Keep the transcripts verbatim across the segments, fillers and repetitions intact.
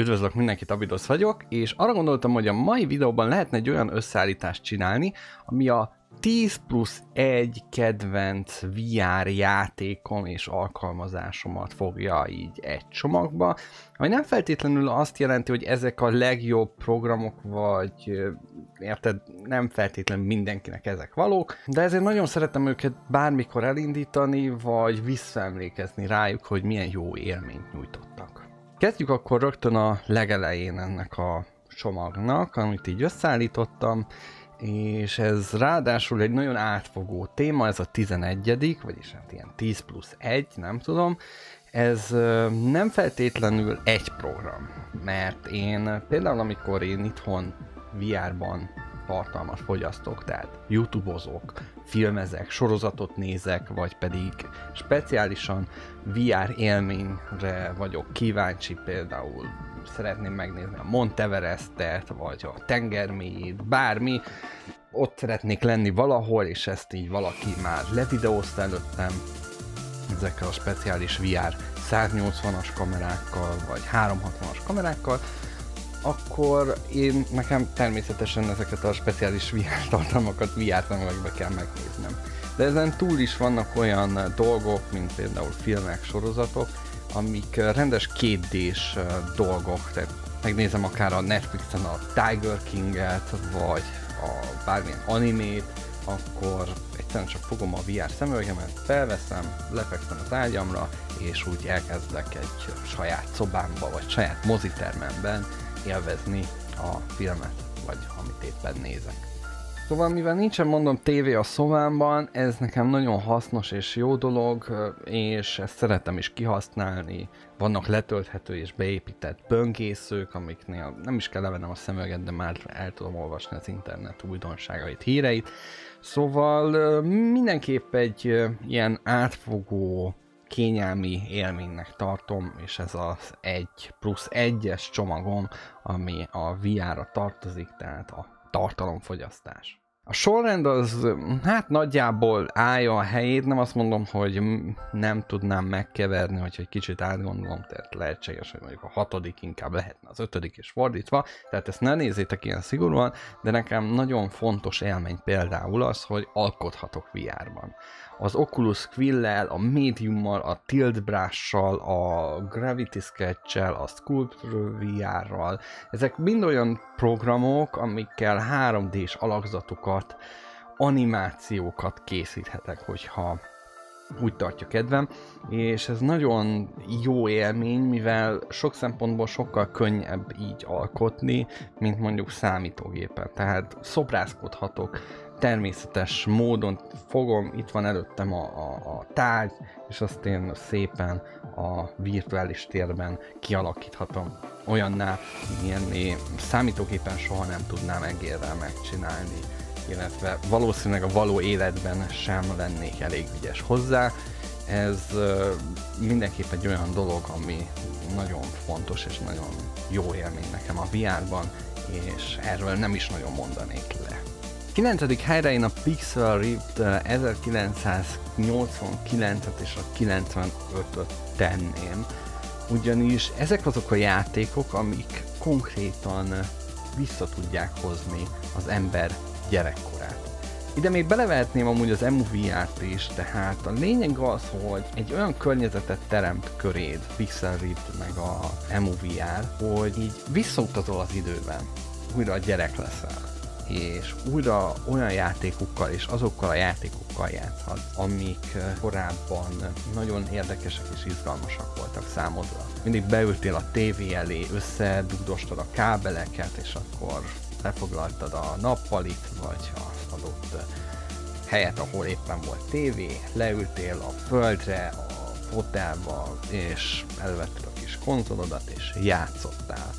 Üdvözlök mindenkit, Abydos vagyok, és arra gondoltam, hogy a mai videóban lehetne egy olyan összeállítást csinálni, ami a tíz plusz egy kedvenc vé er játékom és alkalmazásomat fogja így egy csomagba, ami nem feltétlenül azt jelenti, hogy ezek a legjobb programok, vagy érted, nem feltétlenül mindenkinek ezek valók, de ezért nagyon szeretem őket bármikor elindítani, vagy visszaemlékezni rájuk, hogy milyen jó élményt nyújtottak. Kezdjük akkor rögtön a legelején ennek a csomagnak, amit így összeállítottam, és ez ráadásul egy nagyon átfogó téma, ez a tizenegyedik, vagyis hát ilyen tíz plusz egy, nem tudom, ez nem feltétlenül egy program, mert én például amikor én itthon vé er-ban tartalmat fogyasztok, tehát YouTube-ozok, filmezek, sorozatot nézek, vagy pedig speciálisan vé er élményre vagyok kíváncsi, például szeretném megnézni a Monteverestet, vagy a tengermélyét, bármi, ott szeretnék lenni valahol, és ezt így valaki már levideózta előttem ezekkel a speciális vé er száznyolcvanas kamerákkal, vagy háromszázhatvanas kamerákkal, akkor én nekem természetesen ezeket a speciális vé er tartalmakat vé er szemüvegbe kell megnéznem. De ezen túl is vannak olyan dolgok, mint például filmek, sorozatok, amik rendes kétdés dolgok, tehát megnézem akár a Netflixen a Tiger King-et, vagy a bármilyen animét, akkor egyszerűen csak fogom a vé er szemüvegemet, felveszem, lefekszem az ágyamra, és úgy elkezdek egy saját szobámba, vagy saját mozitermemben élvezni a filmet, vagy amit éppen nézek. Szóval mivel nincsen, mondom, tévé a szobámban, ez nekem nagyon hasznos és jó dolog, és ezt szeretem is kihasználni. Vannak letölthető és beépített böngészők, amiknél nem is kell levennem a szemüveget, de már el tudom olvasni az internet újdonságait, híreit. Szóval mindenképp egy ilyen átfogó, kényelmi élménynek tartom, és ez az egy plusz egyes csomagom, ami a vé er-ra tartozik, tehát a tartalomfogyasztás. A sorrend az hát nagyjából állja a helyét, nem azt mondom, hogy nem tudnám megkeverni, hogyha egy kicsit átgondolom, tehát lehetséges, hogy mondjuk a hatodik inkább lehetne az ötödik és fordítva, tehát ezt ne nézzétek ilyen szigorúan, de nekem nagyon fontos élmény például az, hogy alkothatok vé er-ban. Az Oculus Quillel, a Mediummal, a Tilt Brush-sal, a Gravity Sketch-sel, a Sculpture vé er-ral, ezek mind olyan programok, amikkel három dés alakzatokat, animációkat készíthetek, hogyha úgy tartja kedvem, és ez nagyon jó élmény, mivel sok szempontból sokkal könnyebb így alkotni, mint mondjuk számítógépen, tehát szobrászkodhatok, természetes módon fogom, itt van előttem a, a, a tárgy, és azt én szépen a virtuális térben kialakíthatom olyanná, milyenné számítógépen soha nem tudnám egérrel megcsinálni, illetve valószínűleg a való életben sem lennék elég ügyes hozzá. Ez mindenképp egy olyan dolog, ami nagyon fontos és nagyon jó élmény nekem a vé er-ban, és erről nem is nagyon mondanék le. kilencedik helyre én a Pixel Ripped ezerkilencszáznyolcvankilencet és a kilencvenötöt tenném, ugyanis ezek azok a játékok, amik konkrétan vissza tudják hozni az ember gyerekkorát. Ide még belevehetném amúgy az e em u vé er-t is, tehát a lényeg az, hogy egy olyan környezetet teremt köréd, Pixel Ripped meg a e em u vé er, hogy így visszautazol az időben, újra a gyerek leszel, és újra olyan játékokkal és azokkal a játékokkal játszhat, amik korábban nagyon érdekesek és izgalmasak voltak számodra. Mindig beültél a tévé elé, összedugdostad a kábeleket, és akkor lefoglaltad a nappalit, vagy az adott helyet, ahol éppen volt tévé, leültél a földre, a fotelba, és elvetted a kis konzolodat, és játszottál.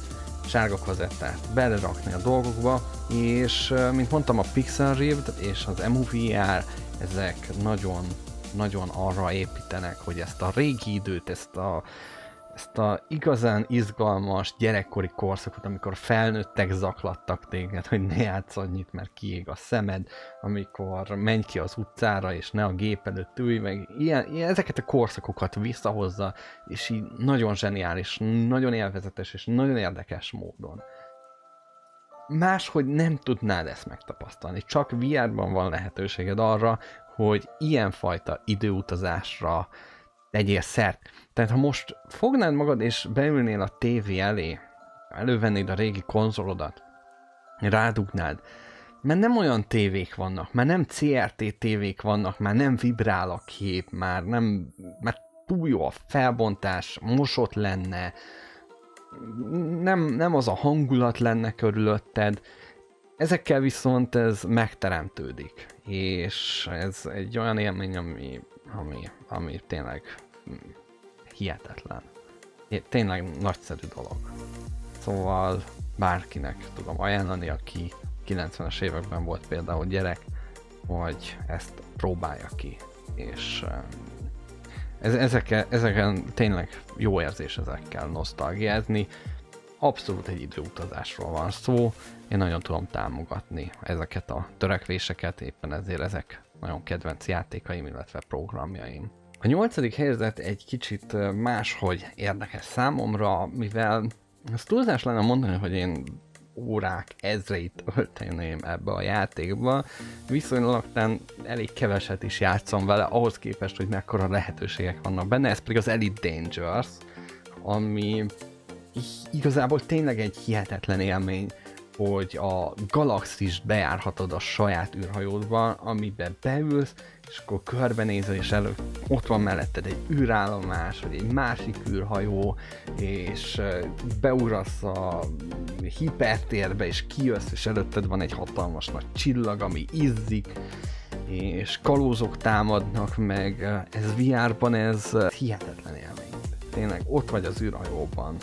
Sárga kazettát belerakni a dolgokba, és mint mondtam, a Pixel Ripped és az e em u vé er, ezek nagyon-nagyon arra építenek, hogy ezt a régi időt, ezt a ezt a igazán izgalmas gyerekkori korszakot, amikor felnőttek zaklattak téged, hogy ne játsz annyit, mert kiég a szemed, amikor menj ki az utcára, és ne a gép előtt ülj, meg ilyen, ilyen, ezeket a korszakokat visszahozza, és így nagyon zseniális, nagyon élvezetes, és nagyon érdekes módon. Máshogy nem tudnád ezt megtapasztalni, csak vé er-ban van lehetőséged arra, hogy ilyenfajta időutazásra legyél szert. Tehát ha most fognád magad és beülnél a tévé elé, elővennéd a régi konzolodat, rádugnád, mert nem olyan tévék vannak, már nem cé er té tévék vannak, már nem vibrál a kép, már nem, már túl jó a felbontás, mosott lenne, nem, nem az a hangulat lenne körülötted, ezekkel viszont ez megteremtődik, és ez egy olyan élmény, ami, ami, ami tényleg hihetetlen. Tényleg nagyszerű dolog. Szóval bárkinek tudom ajánlani, aki kilencvenes években volt például gyerek, hogy ezt próbálja ki. És ez, ezeken, ezeken tényleg jó érzés ezekkel nosztalgiázni. Abszolút egy időutazásról van szó. Én nagyon tudom támogatni ezeket a törekvéseket, éppen ezért ezek nagyon kedvenc játékaim, illetve programjaim. A nyolcadik helyzet egy kicsit máshogy érdekes számomra, mivel az túlzás lenne mondani, hogy én órák ezreit ölteném ebbe a játékba, viszonylag elég keveset is játszom vele, ahhoz képest, hogy mekkora lehetőségek vannak benne, ez pedig az Elite Dangerous, ami igazából tényleg egy hihetetlen élmény, hogy a galaxist bejárhatod a saját űrhajódban, amiben beülsz, és akkor körbenézel, és elő, ott van melletted egy űrállomás, vagy egy másik űrhajó, és beugrasz a hipertérbe, és kijössz, és előtted van egy hatalmas nagy csillag, ami izzik, és kalózok támadnak meg, ez vé er-ban ez hihetetlen élmény. Tényleg ott vagy az űrhajóban,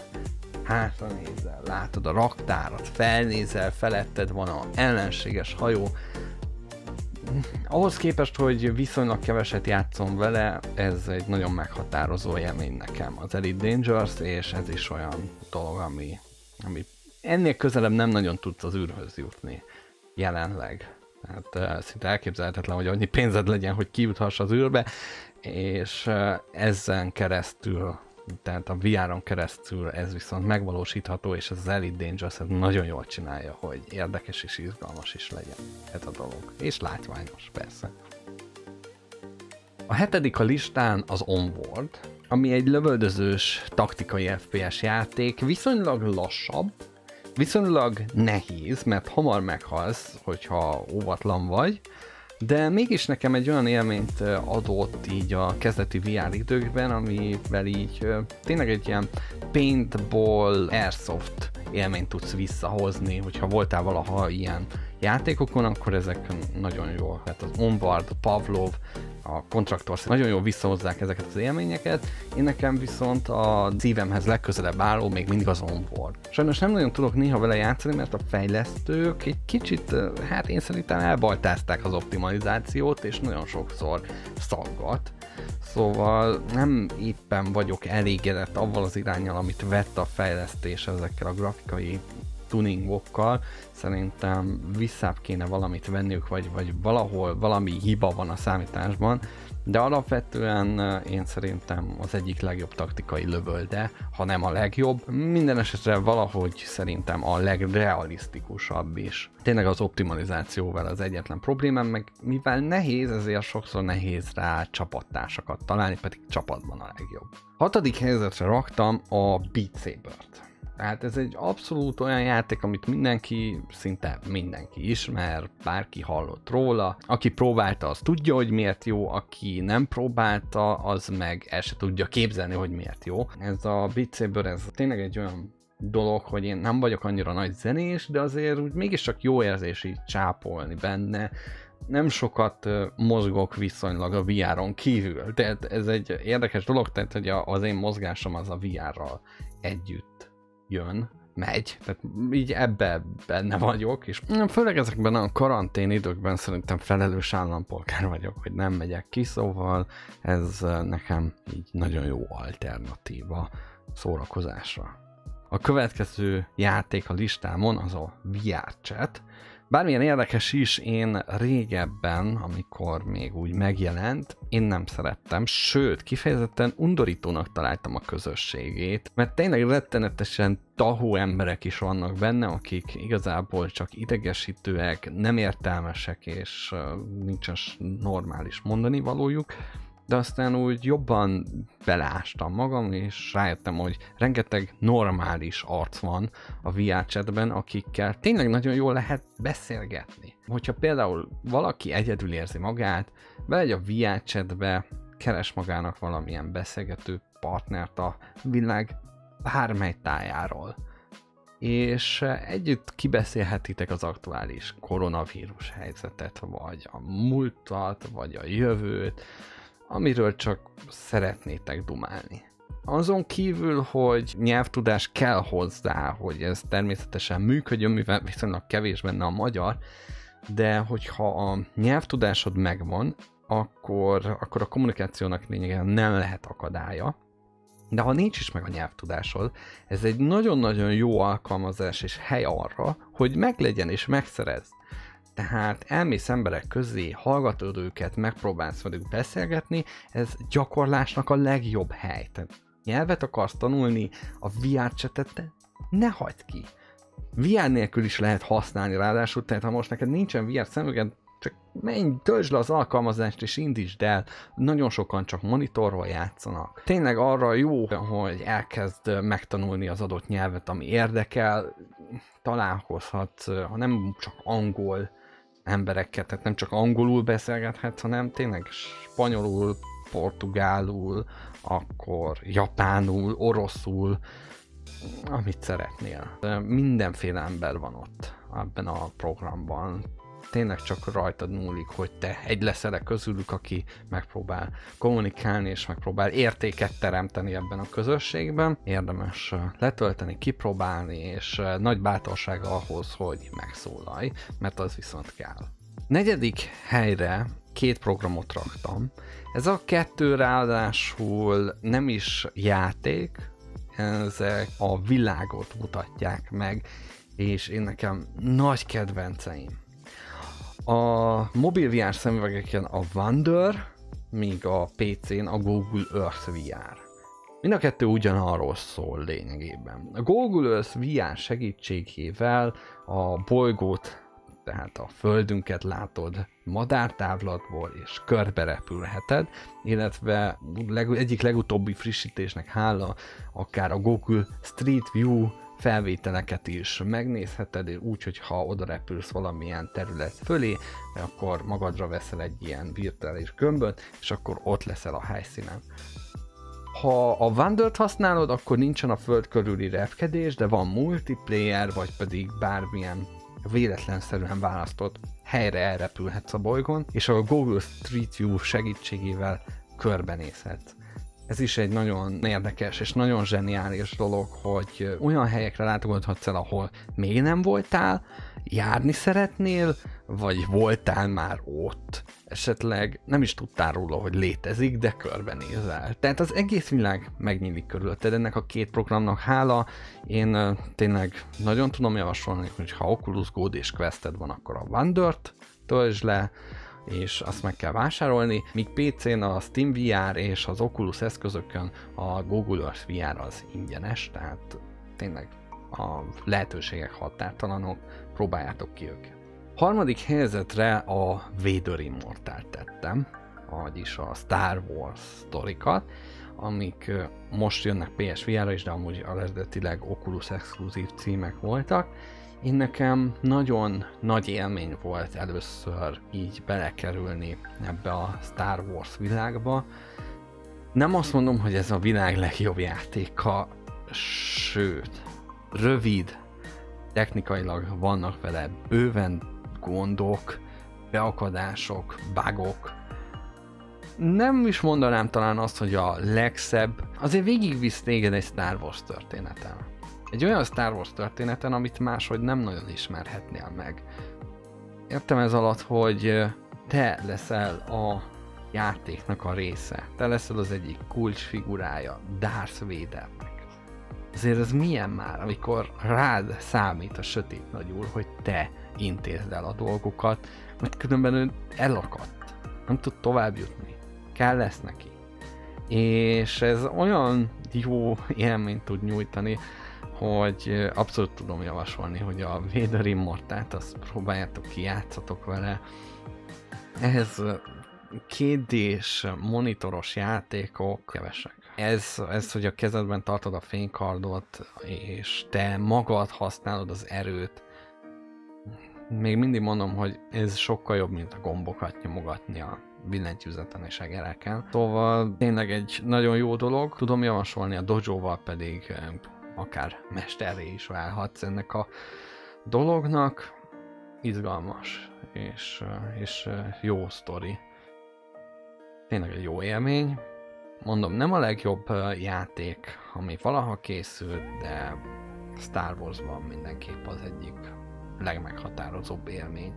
hátra nézel, látod a raktárat, felnézel, feletted van a ellenséges hajó. Ahhoz képest, hogy viszonylag keveset játszom vele, ez egy nagyon meghatározó élmény nekem az Elite Dangerous, és ez is olyan dolog, ami, ami ennél közelebb nem nagyon tudsz az űrhöz jutni jelenleg. Tehát szinte elképzelhetetlen, hogy annyi pénzed legyen, hogy kijuthass az űrbe, és ezen keresztül, tehát a vé er-on keresztül ez viszont megvalósítható, és az Elite Dangerous nagyon jól csinálja, hogy érdekes és izgalmas is legyen ez a dolog. És látványos, persze. A hetedik a listán az Onward, ami egy lövöldözős taktikai ef pé es játék, viszonylag lassabb, viszonylag nehéz, mert hamar meghalsz, hogyha óvatlan vagy, de mégis nekem egy olyan élményt adott így a kezdeti vé er időkben, amivel így tényleg egy ilyen paintball, airsoft élményt tudsz visszahozni, hogyha voltál valaha ilyen játékokon, akkor ezek nagyon jól, hát az Onward, a Pavlov, a Contractors nagyon jól visszahozzák ezeket az élményeket, én nekem viszont a szívemhez legközelebb álló még mindig az Onward. Sajnos nem nagyon tudok néha vele játszani, mert a fejlesztők egy kicsit, hát én szerintem elbajtázták az optimalizációt, és nagyon sokszor szaggat. Szóval nem éppen vagyok elégedett avval az iránnyal, amit vett a fejlesztés ezekkel a grafikai tuningokkal, szerintem visszább kéne valamit venniük, vagy, vagy valahol valami hiba van a számításban, de alapvetően én szerintem az egyik legjobb taktikai lövölde, ha nem a legjobb. Minden esetre valahogy szerintem a legrealisztikusabb is. Tényleg az optimalizációval az egyetlen problémám, meg mivel nehéz, ezért sokszor nehéz rá csapattársakat találni, pedig csapatban a legjobb. Hatodik helyzetre raktam a Beat Saber-t. Hát ez egy abszolút olyan játék, amit mindenki, szinte mindenki ismer, bárki hallott róla. Aki próbálta, az tudja, hogy miért jó, aki nem próbálta, az meg el se tudja képzelni, hogy miért jó. Ez a Beat Saber, ez tényleg egy olyan dolog, hogy én nem vagyok annyira nagy zenés, de azért úgy mégiscsak jó érzés így csápolni benne. Nem sokat mozgok viszonylag a vé er-on kívül, tehát ez egy érdekes dolog, tehát hogy az én mozgásom az a vé er-ral együtt jön, megy, tehát így ebbe benne vagyok, és főleg ezekben a karantén időkben szerintem felelős állampolgár vagyok, hogy nem megyek ki, szóval ez nekem így nagyon jó alternatíva szórakozásra. A következő játék a listámon az a VRChat. Bármilyen érdekes is, én régebben, amikor még úgy megjelent, én nem szerettem, sőt, kifejezetten undorítónak találtam a közösségét, mert tényleg rettenetesen tahó emberek is vannak benne, akik igazából csak idegesítőek, nem értelmesek, és nincsen normális mondani valójuk, de aztán úgy jobban beleástam magam, és rájöttem, hogy rengeteg normális arc van a VRChatben, akikkel tényleg nagyon jól lehet beszélgetni. Hogyha például valaki egyedül érzi magát, bemegy a VRChatbe, keres magának valamilyen beszélgető partnert a világ bármely tájáról, és együtt kibeszélhetitek az aktuális koronavírus helyzetet, vagy a múltat, vagy a jövőt, amiről csak szeretnétek dumálni. Azon kívül, hogy nyelvtudás kell hozzá, hogy ez természetesen működjön, mivel viszonylag kevés benne a magyar, de hogyha a nyelvtudásod megvan, akkor, akkor a kommunikációnak lényegében nem lehet akadálya. De ha nincs is meg a nyelvtudásod, ez egy nagyon-nagyon jó alkalmazás és hely arra, hogy meglegyen és megszerezd. Tehát elmész emberek közé, hallgatod őket, megpróbálsz velük beszélgetni, ez gyakorlásnak a legjobb hely. Tehát nyelvet akarsz tanulni, a VRChatet ne hagyd ki. vé er nélkül is lehet használni ráadásul, tehát ha most neked nincsen vé er szemüveged, csak menj, töltsd le az alkalmazást és indítsd el. Nagyon sokan csak monitorról játszanak. Tényleg arra jó, hogy elkezd megtanulni az adott nyelvet, ami érdekel, találkozhatsz, ha nem csak angol embereket, tehát nem csak angolul beszélgethetsz, hanem tényleg spanyolul, portugálul, akkor japánul, oroszul, amit szeretnél. Mindenféle ember van ott ebben a programban. Tényleg csak rajtad múlik, hogy te egy leszel közülük, aki megpróbál kommunikálni és megpróbál értéket teremteni ebben a közösségben. Érdemes letölteni, kipróbálni, és nagy bátorság ahhoz, hogy megszólalj, mert az viszont kell. Negyedik helyre két programot raktam. Ez a kettő ráadásul nem is játék, ezek a világot mutatják meg, és én nekem nagy kedvenceim. A mobil vé er szemüvegeken a Wander, míg a pé cén a Google Earth vé er. Mind a kettő ugyanarról szól lényegében. A Google Earth vé er segítségével a bolygót, tehát a földünket látod madártávlatból, és körbe repülheted, illetve leg, egyik legutóbbi frissítésnek hála akár a Google Street View felvételeket is megnézheted, úgy, hogy ha oda repülsz valamilyen terület fölé, akkor magadra veszel egy ilyen virtuális gömböt, és akkor ott leszel a helyszínen. Ha a Wandert használod, akkor nincsen a föld körüli repkedés, de van multiplayer, vagy pedig bármilyen véletlenszerűen választott helyre elrepülhetsz a bolygón, és a Google Street View segítségével körbenézhetsz. Ez is egy nagyon érdekes és nagyon zseniális dolog, hogy olyan helyekre látogathatsz el, ahol még nem voltál, járni szeretnél, vagy voltál már ott. Esetleg nem is tudtál róla, hogy létezik, de körbenézel. Tehát az egész világ megnyílik körülötted. Ennek a két programnak hála, én tényleg nagyon tudom javasolni, hogy ha Oculus Go-d és Quested van, akkor a Wandert töltsd le, és azt meg kell vásárolni, míg pé cén a SteamVR és az Oculus eszközökön a Google Earth vé er az ingyenes, tehát tényleg a lehetőségek határtalanok, próbáljátok ki őket. Harmadik helyzetre a Vader Immortalt tettem, vagyis a Star Wars sztorikat, amik most jönnek pé es vé er-re is, de amúgy eredetileg Oculus exkluzív címek voltak. Én nekem nagyon nagy élmény volt először így belekerülni ebbe a Star Wars világba. Nem azt mondom, hogy ez a világ legjobb játéka, sőt, rövid, technikailag vannak vele bőven gondok, beakadások, bugok. Nem is mondanám talán azt, hogy a legszebb, azért végigvisz téged egy Star Wars történeten. Egy olyan Star Wars történeten, amit máshogy nem nagyon ismerhetnél meg. Értem ez alatt, hogy te leszel a játéknak a része. Te leszel az egyik kulcsfigurája Darth Vadernek. Azért ez milyen már, amikor rád számít a sötét nagyúr, hogy te intézd el a dolgokat, mert különben ő elakadt, nem tud tovább jutni, kell lesz neki. És ez olyan jó élményt tud nyújtani, hogy abszolút tudom javasolni, hogy a Vader Immortát azt próbáljátok ki, játszatok vele. Ehhez kétdés monitoros játékok kevesek. Ez, ez, hogy a kezedben tartod a fénykardot, és te magad használod az erőt. Még mindig mondom, hogy ez sokkal jobb, mint a gombokat nyomogatni a billentyűzeten és egereken. Szóval tényleg egy nagyon jó dolog. Tudom javasolni, a dojóval pedig akár mesterré is válhatsz ennek a dolognak. Izgalmas és, és jó sztori. Tényleg egy jó élmény. Mondom, nem a legjobb játék, ami valaha készült, de Star Warsban mindenképp az egyik legmeghatározóbb élmény.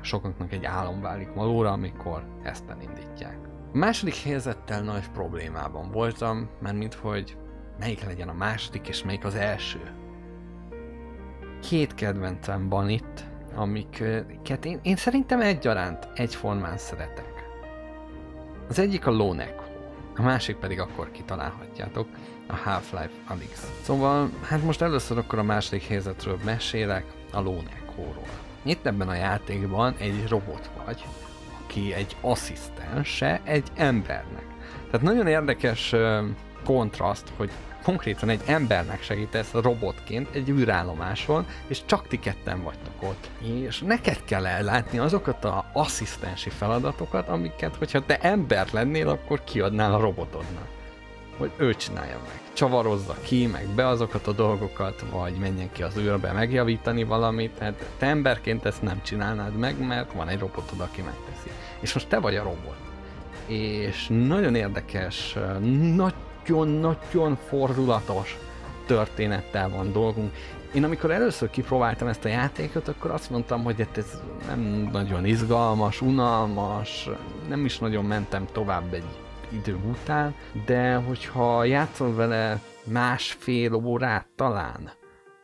Sokaknak egy álom válik magóra, amikor ezt elindítják. A második helyzettel nagy problémában voltam, mert minthogy melyik legyen a második és melyik az első. Két kedvencem van itt, amiket én, én szerintem egyaránt, egyformán szeretek. Az egyik a Lone Echo, a másik pedig akkor kitalálhatjátok, a Half-Life Alyx. Szóval, hát most először akkor a második helyzetről mesélek, a Lone Echo-ról. Itt ebben a játékban egy robot vagy, aki egy asszisztense egy embernek. Tehát nagyon érdekes uh, kontraszt, hogy konkrétan egy embernek segítesz robotként egy űrállomáson, és csak ti ketten vagytok ott. És neked kell ellátni azokat az asszisztensi feladatokat, amiket, hogyha te ember lennél, akkor kiadnál a robotodnak. Hogy ő csinálja meg. Csavarozza ki, meg be azokat a dolgokat, vagy menjen ki az űrbe megjavítani valamit. Tehát te emberként ezt nem csinálnád meg, mert van egy robotod, aki megteszi. És most te vagy a robot. És nagyon érdekes, nagy nagyon-nagyon fordulatos történettel van dolgunk. Én amikor először kipróbáltam ezt a játékot, akkor azt mondtam, hogy ez nem nagyon izgalmas, unalmas, nem is nagyon mentem tovább egy idő után, de hogyha játszol vele másfél órát talán,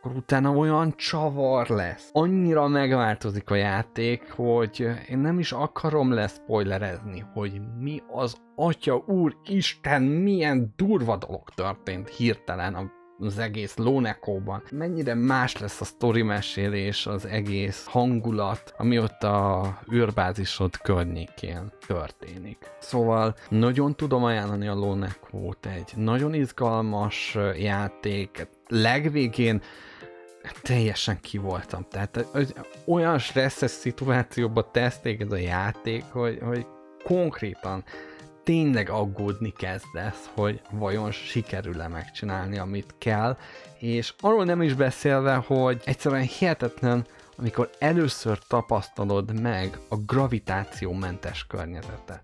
akkor utána olyan csavar lesz. Annyira megváltozik a játék, hogy én nem is akarom leszpoilerezni, hogy mi az atya úristen, milyen durva dolog történt hirtelen az egész Lone Echo-ban. Mennyire más lesz a sztori mesélés, az egész hangulat, ami ott a űrbázisod környékén történik. Szóval nagyon tudom ajánlani a Lone Echo-t, egy nagyon izgalmas játék, legvégén teljesen ki voltam. Tehát olyan stresszes szituációba tesz téged a játék, hogy, hogy konkrétan tényleg aggódni kezdesz, hogy vajon sikerül-e megcsinálni, amit kell. És arról nem is beszélve, hogy egyszerűen hihetetlen, amikor először tapasztalod meg a gravitációmentes környezetet.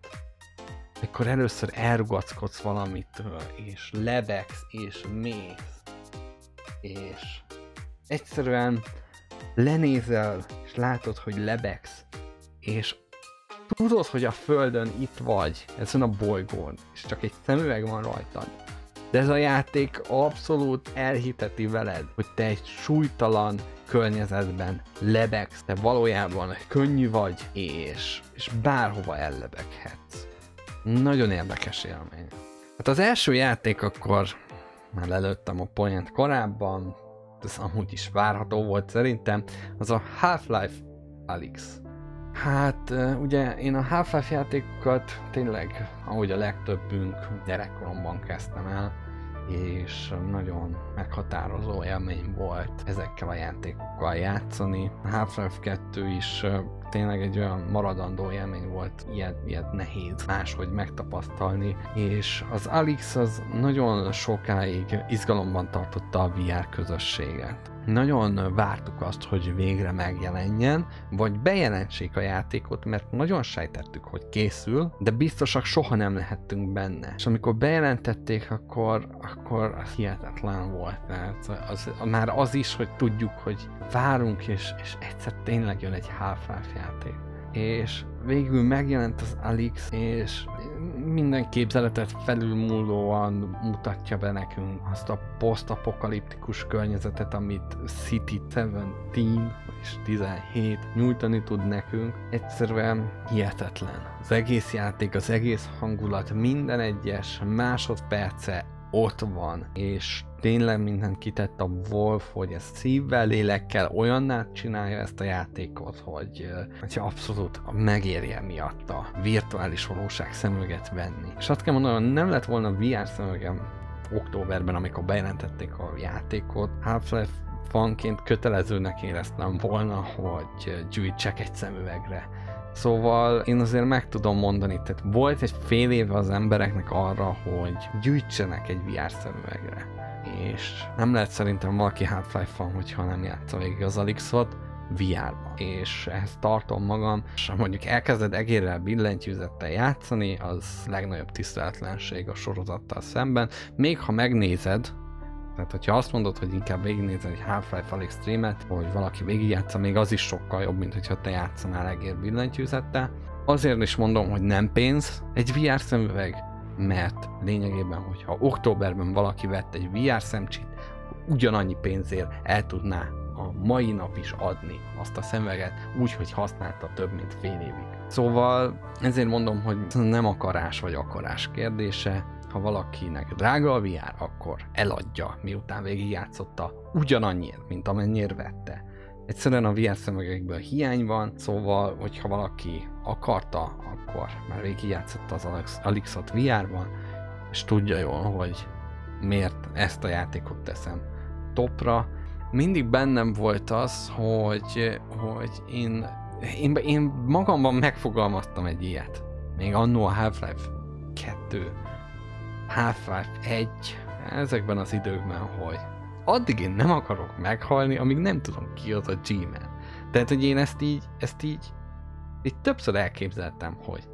Amikor először elrugackodsz valamitől, és lebegsz, és mész, és egyszerűen lenézel, és látod, hogy lebegsz, és tudod, hogy a Földön itt vagy, ezen a bolygón, és csak egy szemüveg van rajtad. De ez a játék abszolút elhiteti veled, hogy te egy súlytalan környezetben lebegsz, te valójában könnyű vagy, és, és bárhova ellebeghetsz. Nagyon érdekes élmény. Hát az első játék akkor, már lelőttem a poént korábban, ez amúgy is várható volt szerintem, az a Half-Life Alyx. Hát ugye én a Half-Life játékokat tényleg, ahogy a legtöbbünk, gyerekkoromban kezdtem el, és nagyon meghatározó élmény volt ezekkel a játékokkal játszani. A Half-Life kettő is tényleg egy olyan maradandó élmény volt, ilyet, ilyet nehéz máshogy megtapasztalni, és az Alyx az nagyon sokáig izgalomban tartotta a vé er közösséget. Nagyon vártuk azt, hogy végre megjelenjen, vagy bejelentsék a játékot, mert nagyon sejtettük, hogy készül, de biztosak soha nem lehettünk benne. És amikor bejelentették, akkor, akkor az hihetetlen volt. Tehát az, már az is, hogy tudjuk, hogy várunk, és, és egyszer tényleg jön egy Half-Life játék. És végül megjelent az Alyx, és minden képzeletet felülmúlóan mutatja be nekünk azt a posztapokaliptikus környezetet, amit City tizenhéten és tizenhét nyújtani tud nekünk. Egyszerűen hihetetlen. Az egész játék, az egész hangulat, minden egyes másodperce ott van, és tényleg mindent kitett a Wolf, hogy ez szívvel, lélekkel olyannát csinálja ezt a játékot, hogy, hogy abszolút megérje miatt a virtuális valóság szemüveget venni. És azt kell mondanom, nem lett volna vé er szemüvegem októberben, amikor bejelentették a játékot, Half-Life fanként kötelezőnek éreztem volna, hogy gyűjtsek egy szemüvegre. Szóval én azért meg tudom mondani, tehát volt egy fél éve az embereknek arra, hogy gyűjtsenek egy vé er szemüvegre. És nem lehet szerintem valaki Half-Life fan, hogyha nem játsza végig az Alyxot vé er-ban. És ehhez tartom magam, és ha mondjuk elkezded egérrel billentyűzettel játszani, az legnagyobb tiszteletlenség a sorozattal szemben. Még ha megnézed, tehát hogyha azt mondod, hogy inkább végignézed egy Half-Life Alyx streamet, vagy valaki végigjátsza, még az is sokkal jobb, mint hogyha te játszanál egér billentyűzettel. Azért is mondom, hogy nem pénz egy vé er szemüveg, mert lényegében, hogyha októberben valaki vett egy vé er szemcsit, ugyanannyi pénzért el tudná a mai nap is adni azt a szemüveget, úgy, hogy használta több mint fél évig. Szóval ezért mondom, hogy nem akarás vagy akarás kérdése. Ha valakinek drága a vé er, akkor eladja, miután végigjátszotta ugyanannyiért, mint amennyire vette. Egyszerűen a vé er szemüvegekből hiány van, szóval, hogyha valaki akarta, akkor már végigjátszotta az Alyxot vé er-ban, és tudja jól, hogy miért ezt a játékot teszem topra. Mindig bennem volt az, hogy, hogy én, én, én magamban megfogalmaztam egy ilyet. Még annó a Half-Life kettő, Half-Life egy, ezekben az időkben, hogy addig én nem akarok meghalni, amíg nem tudom ki az a G-man. Tehát, hogy én ezt így, ezt így, így többször elképzeltem, hogy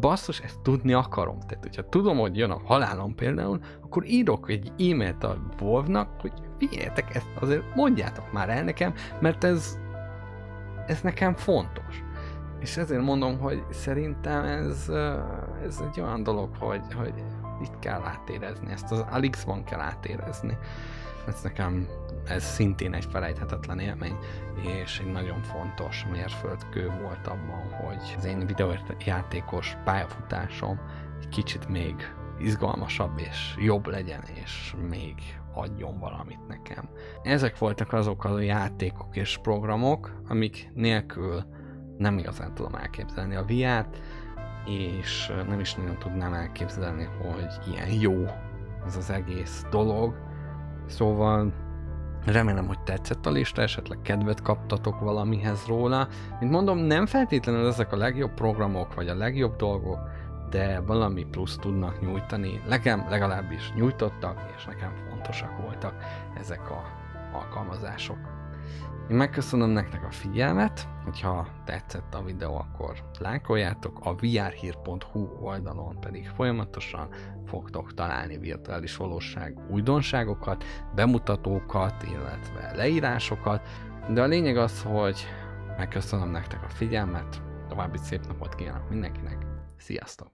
basszus, ezt tudni akarom. Tehát, hogyha tudom, hogy jön a halálom például, akkor írok egy e-mailt a Wolfnak, hogy figyeljetek, ezt azért mondjátok már el nekem, mert ez, ez nekem fontos. És ezért mondom, hogy szerintem ez, ez egy olyan dolog, hogy, hogy itt kell átérezni, ezt az Alyxban kell átérezni. Ez nekem, ez szintén egy felejthetetlen élmény, és egy nagyon fontos mérföldkő volt abban, hogy az én videójátékos pályafutásom egy kicsit még izgalmasabb és jobb legyen, és még adjon valamit nekem. Ezek voltak azok a játékok és programok, amik nélkül nem igazán tudom elképzelni a vé er-t, és nem is nagyon tudnám elképzelni, hogy ilyen jó ez az egész dolog. Szóval remélem, hogy tetszett a lista, esetleg kedvet kaptatok valamihez róla. Mint mondom, nem feltétlenül ezek a legjobb programok, vagy a legjobb dolgok, de valami plusz tudnak nyújtani. Nekem legalábbis nyújtottak, és nekem fontosak voltak ezek a alkalmazások. Én megköszönöm nektek a figyelmet, hogyha tetszett a videó, akkor lájkoljátok, a v r hír pont h u oldalon pedig folyamatosan fogtok találni virtuális valóság újdonságokat, bemutatókat, illetve leírásokat, de a lényeg az, hogy megköszönöm nektek a figyelmet, további szép napot kívánok mindenkinek, sziasztok!